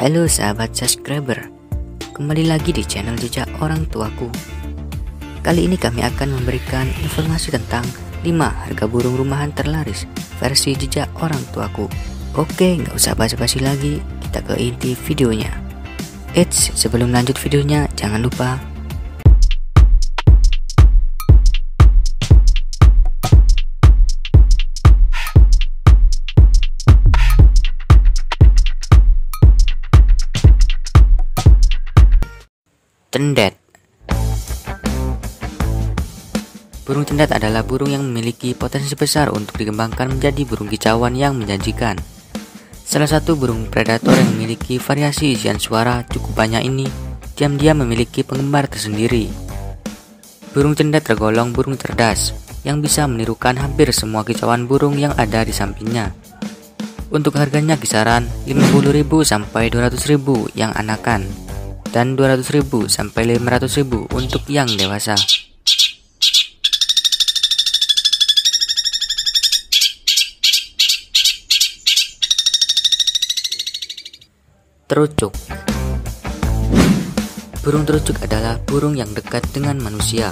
Halo sahabat subscriber, kembali lagi di channel Jejak Orang Tuaku. Kali ini kami akan memberikan informasi tentang 5 harga burung rumahan terlaris versi Jejak Orang Tuaku. Oke, nggak usah basa-basi lagi, kita ke inti videonya. Eits, sebelum lanjut videonya jangan lupa tendet. Burung tendet adalah burung yang memiliki potensi besar untuk dikembangkan menjadi burung kicauan yang menjanjikan. Salah satu burung predator yang memiliki variasi isian suara cukup banyak ini diam-diam memiliki penggemar tersendiri. Burung tendet tergolong burung cerdas yang bisa menirukan hampir semua kicauan burung yang ada di sampingnya. Untuk harganya kisaran 50.000 sampai 200.000 yang anakan dan 200.000 sampai 500.000 untuk yang dewasa. Terucuk. Burung terucuk adalah burung yang dekat dengan manusia.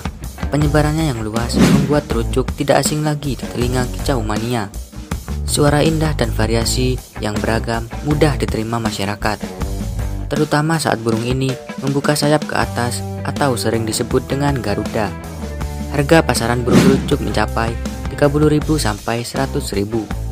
Penyebarannya yang luas membuat terucuk tidak asing lagi di telinga kicau mania. Suara indah dan variasi yang beragam mudah diterima masyarakat, terutama saat burung ini membuka sayap ke atas atau sering disebut dengan Garuda. Harga pasaran burung terucuk mencapai 30.000 sampai 100.000.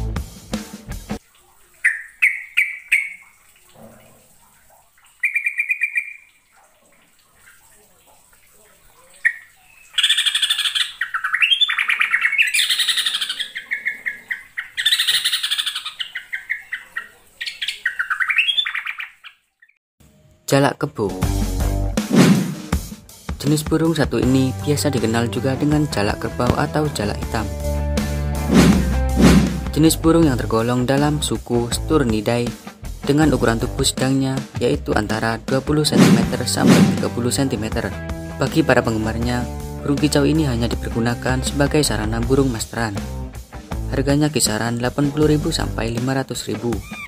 Jalak kebo. Jenis burung satu ini biasa dikenal juga dengan jalak kerbau atau jalak hitam. Jenis burung yang tergolong dalam suku Sturnidae dengan ukuran tubuh sedangnya, yaitu antara 20 cm sampai 30 cm. Bagi para penggemarnya, burung kicau ini hanya dipergunakan sebagai sarana burung masteran. Harganya kisaran 80.000 sampai 500.000.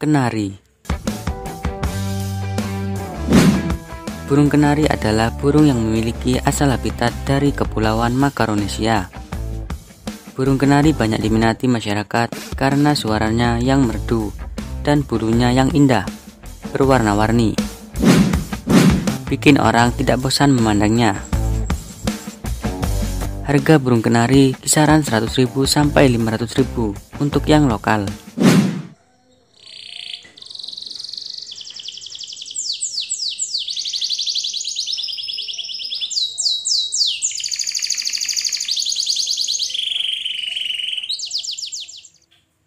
Kenari. Burung kenari adalah burung yang memiliki asal habitat dari Kepulauan Makaronesia. Burung kenari banyak diminati masyarakat karena suaranya yang merdu dan bulunya yang indah, berwarna-warni, bikin orang tidak bosan memandangnya. Harga burung kenari kisaran 100.000 sampai 500.000 untuk yang lokal.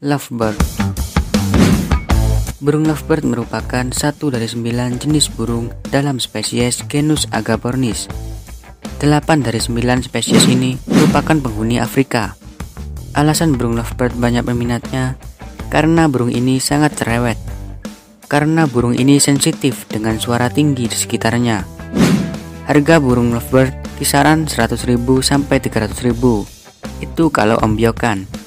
Lovebird. Burung lovebird merupakan satu dari 9 jenis burung dalam spesies genus Agapornis. 8 dari 9 spesies ini merupakan penghuni Afrika. Alasan burung lovebird banyak peminatnya karena burung ini sangat cerewet. Karena burung ini sensitif dengan suara tinggi di sekitarnya. Harga burung lovebird kisaran 100.000 sampai 300.000. Itu kalau ombyokan.